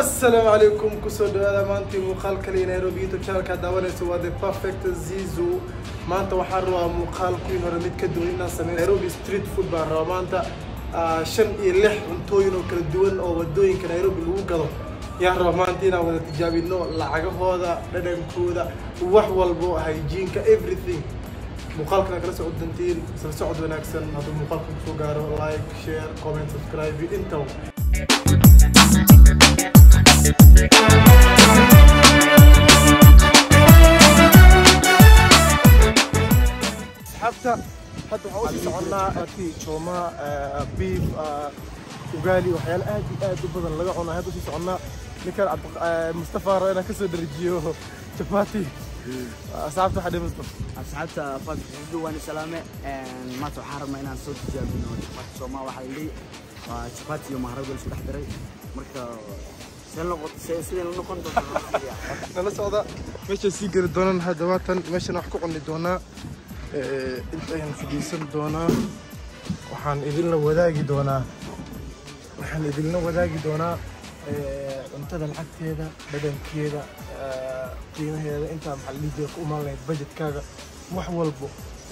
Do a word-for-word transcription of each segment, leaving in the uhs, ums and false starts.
السلام عليكم كسر هذا مانتي مخالك لي نيروبي تشارك دوانا سوا ذا بيرفكت زيزو مانتا وحروا مخالك نورميت كدوين ناس نيروبي ستريت فود بار مانتا شن يلح انتوينو كل دول او ودوين كنيروبي لوغادو يا رمانتينا ولا تجابينو لعقهودا ددنكودا wax walbo hygiene everything مخالكنا كلا سعود دنتين سر سعود وناكسن هذا مخالكم سو غارو لايك شير كومنت سبسكرايب انتو حتى حتى حوالي صعنا في شوما بيف وقالي وحيال آدي آدي بدل لقعنا هادو شي صعنا نكال عبد مصطفى رأينا كسر رجيو شفاتي أصحابته حد مصطفى أصحابته فاتح جدو واني سلامة ما تحرم إن صوت جابينه شوما وحيلي شفاتي وما هربوا لسه تحضري مركا نلا سودا ماشي سيجر دونا هدواتا ماشي نحكو عن دونا انتين فديسن دونا وحان إذلنا وداقي دونا وحان إذلنا وداقي دونا انتظر العكت هيدا بدن كيدا قيمة هيدا انت محلي جيك ومالي بجت كاغا محول بو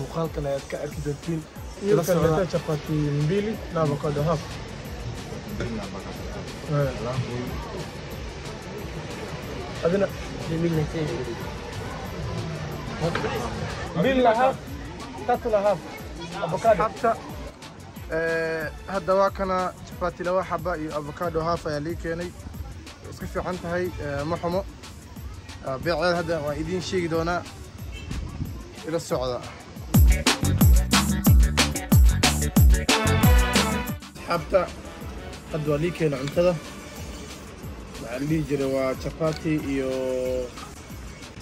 مخالقنا يتكا اركدتين نلا سودا شفاتي مبيلي لا بقادو هاف أنا بميل نتيجة بميل لهاف تاتو لهاف أفوكادو حتى هاد دواكنا شفاتي لوا حبة أفوكادو هافا يا ليكيني اسكفي عنتها هي محمو بيع هذا وإيدين شيك دونا إلى السعودة حتى هادوا ليكينا عنتها اللي جرى وشفاتي يو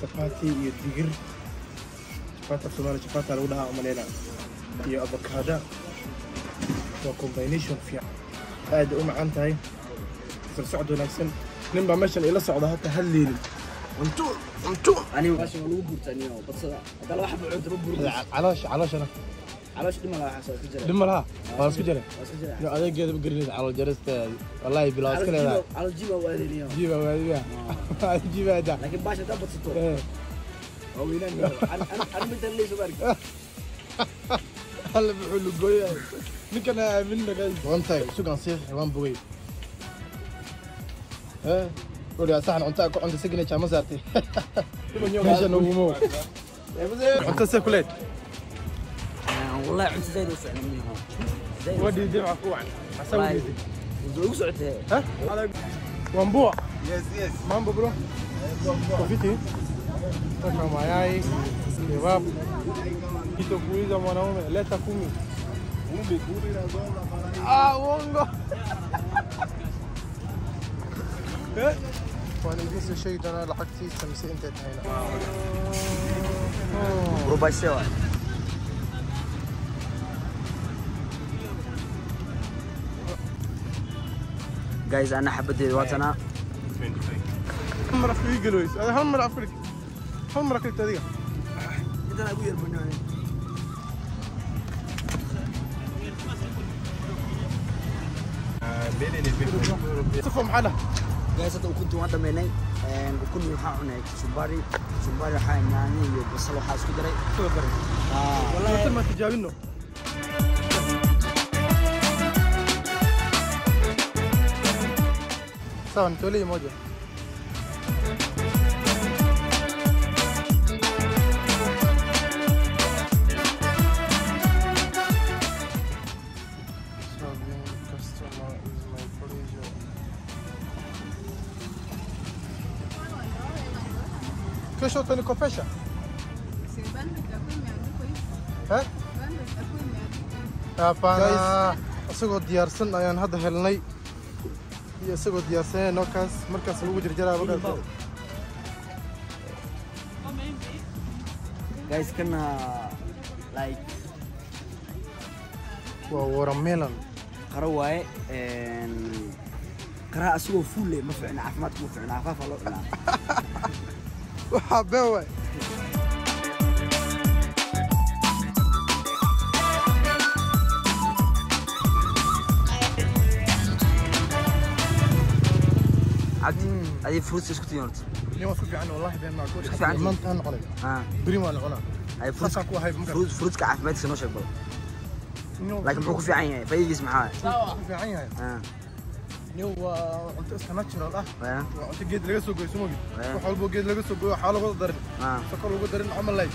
شفاتي يو دقير شفاتي بسمارة شفاتي على ولها عملينا يو أبوكادا وكومبينيشن فيها هاد أم عنتاي سر سعد ونكسن نبى مشن إلى سعد هات هالليل أنتو أنتو أنا ماشي ولوبور تاني أو بس هذا واحد بعد روبور علاش علاش أنا علاش دم لها حساس كجرا دم لها خلاص كجرا لا أنا جد بقرني على الجرست والله بلا أسكنها على الجيبة وادينيا جيبة وادينيا على الجيبة ده لكن باشا ده بتصطور أو هنا أنا أنا مثل ليش بارك هلا بحلو قوي ممكن أعمل لك وان تاي شو كان صيف وان بوي ها ولي أصحن أنت أكو أنت سجني كم زارتي مش أنا ومو أنت سكولات والله عمت زي دوسة منهم. ودي دي معقوع. عسوي دي. دوسة عتها. ها؟ وانبوع. يس يس. مانبو برو. كوفيتي. تكلم معاي. كباب. كيتو كوي زمان هم لا تكومي. هم بيكوري رزولا. آه وانغو. ها؟ وأنا جيت شيء أنا لحقتي سمسي أنت هنا. ربع ساعة. guys أنا حبيت واتنا. هم ركلي جلوس أنا هم ركلي هم ركلي تريه. إذا أبوي البناني. بيني بيني. تفهم حلا. guys أنا كنت وانت مني وكنت محاونة شباري شباري حيناني وبصلوا حاس كدري. آه. والله ما تجاوبينه. صان تولي موجود. كيف شو كوفيشة؟ ها؟ أبانا أسوق ديارسن أيان هذا هالني. يا سيدي يا سيدي نوكاس مركز الوجر جرى بقى guys كنا لايك ورميلان قرواي قراءة سوى فولي ما فعنا عفمات ما فعنا عفاف الله وحباوي عدي هذه فلوس ايش كنتي نورت اليوم اسكت عنه والله بان معقول اسكت عنه منطقه نقله اه بريمه نقله هاي فلوس اكو هاي فلوس فلوسك عافيتك ما شاء الله لكن مو في عيني فيجلس معايا في عيني اه نو قلت اسمع ناتشرال اه قلت جيد لقى سوق اسمه جيد روح البو جيد لقى سوق حاله قد درن فكر لو درن عمل لاي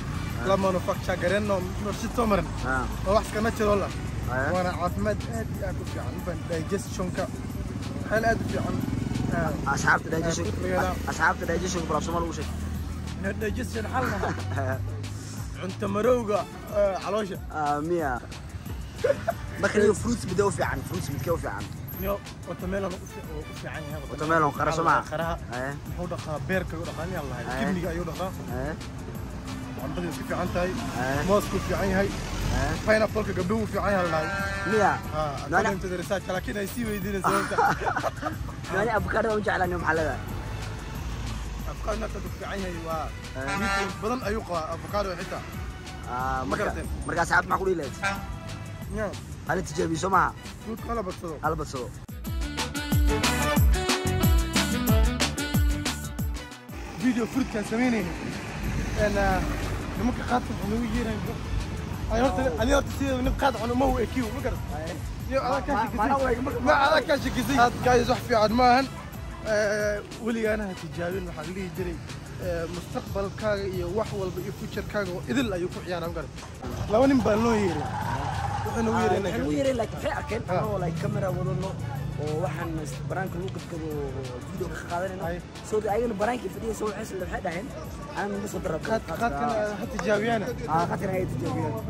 لا مانوفاكتشر غرنو مرشد تمرن اه واحد كان ناتشرال والله وانا عافمد ادي اكو في عن دايجستشنك هل ادي في عن أصحاب تداجيشك أصحاب تداجيشك برا شمال وشك نداجيشن حلنا أنت مروقة علوشة مية بخليه فروتس بدو في عن فروتس بتكو في عن يو وتمالهم وفي عني هذا وتمالهم خرسة مع خرها محودا خبيرك يودا خاني الله كيف نيجا يودا خا عم بدي في عن تاي ماسكو في عين هاي فين أفكر قبله في عين هالله مية أنا أنت درسات لكن هيسي ويدين سويته يعني أفكارنا وجعل أنهم حلقة أفكارنا تدفع عيني وبضم أيوقا أفكاره حتى مركز مركز ساعات مع كل ليت نعم هل تجيبي سمعة هلا بتصور هلا بتصور فيديو فرد كان سميني أنا ممكن خاطر حنوي جينا أنا قلت أنا قلت سير نبقى قاطع ما هو إكيو مركز ما على كاش كذي هذا جايز وحفي عدمان ولي أنا هتجاوين وحقلي جري مستقبل كاغي وحول بيفوتشر كاغو إذا لا يفوح يعني أنا قرر لو أنا مبالنو يري أنا ويري أنا ويري لك فعكن والله الكاميرا ورنو ووحن برانك نوقف كده فيديو خالدنا صوت أيون برانك الفيديو سوي حس اللي بحد عين أنا من بس أضرب خات خات هتجاوينا آه خاتنا هي تجاوينا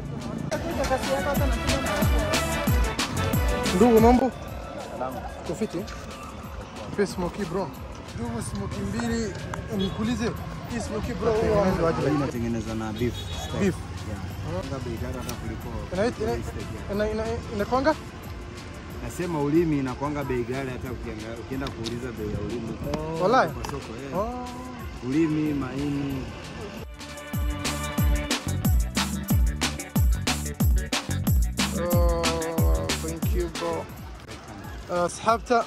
دوغو نمبو كوفيتي في سموكي برو دوغو سموكي مبيري نيكوليزي في سموكي برو تنجنزنا بيف بيف inakwanga nasema ulimi inakwanga bei gari hata ukienda kuuliza bei ya ulimi wallahi kwa soko ulimi maini أصحابته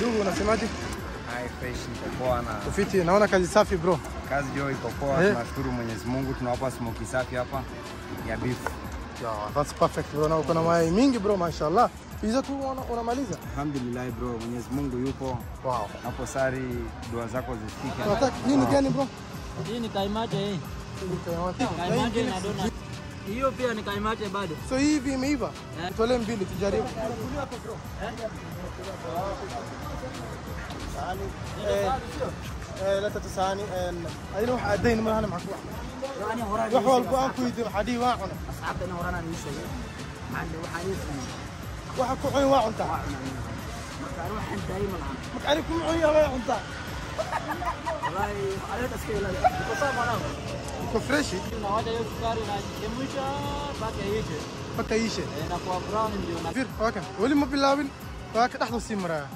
دوغو نسمعتي هاي فاشن تبوانا وفيتي ناona kazi safi bro kazi hiyo iko poa tunashukuru Mwenyezi Mungu tunawapa smoke safi hapa ya beef yeah that's perfect bro na uko na mayai mingi bro mashallah hizo tu unamaliza alhamdulillah bro Mwenyezi Mungu yupo wow hapo sari dua zako zifike unataka nini gani bro hii ni kaimaje hii kaimaje na donut hiyo pia ni kaimaje bado so hivi imeiva tole mbili tujaribu kulia hapo bro eh لا تتساني أنا واحد أدين ما أنا معك واحد يعني وراء وحول قانكو يدير حدي واعنا أصعب أنا ورانا نيشوا مع اللي وحدي واحد كوعي واعنا مكاروح أنت أي ملعب مكاري كوعي واعنا أنت والله على تسكيل لا تصاب أنا كفرشي هذا يفكرين يمشى باكي يجي باكي يجي أنا كوابران اليوم فير واقع ولي ما بيلعبين واقع تحت السمرة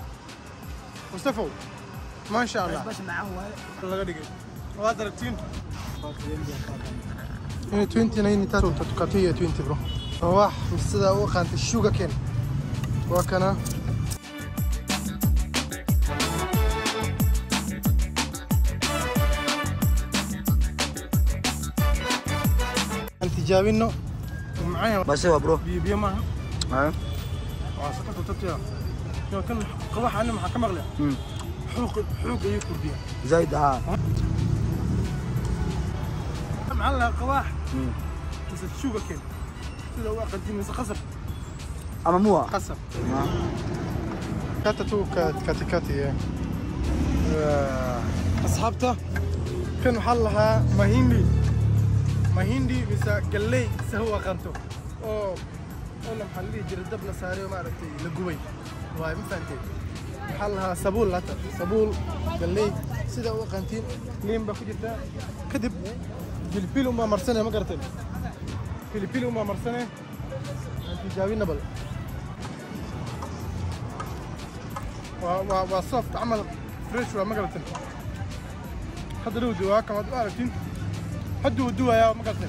مصطفى ما شاء الله باش معه والله غادي وهذا التين عشرين تسعين تاتو تاتوكاتيه عشرين برو واح مستدا وقان الشوقه كان وكنا انت جاوينو ومعايا بس هو برو بيبي معها ها واسكتوا تطيا كان قواح انا مع كمغلي حوق حوق يكبر بيها زايد ها معلها قواح بس تشوقه كان كذا واقع ديما خسف اما مو خسف كاتتو كاتكاتي اصحابته كان محلها مهندي مهندي بس قلي سهو قنته او انا محلي جردبنا ساري وما عرفتي لقوي واي ما فهمتي حلها سبول لا سبول قلي سدا وقنتين لين باكو جرتا كذب بالبيلو ما مرسنا ما قرتن pilipili uma marsane antijawi nabal wa wa wa soft amal fresh wa magaltan hada loo duwa kama ad aragtin hadu duwa ya magaltan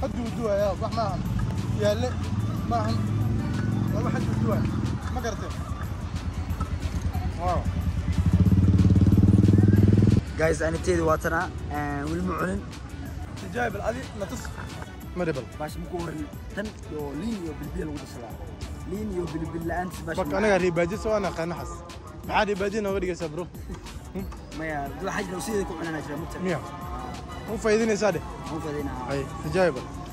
hadu duwa ya wax ma ya la ma wala hadu duwa magaltan wow guys ana taydi watana wal mu'lan جايب العادي نتص مربل باش مكورن تن يو لين يو بالبيل ودسلا لين يو بالبيل لا انت باش انا غير باجس وانا قنحس عادي باجينا ورقه صبرو ما يا الحاج لو سيدك انا نجرب مو فايدين يا ساده مو فايدين اي جايبه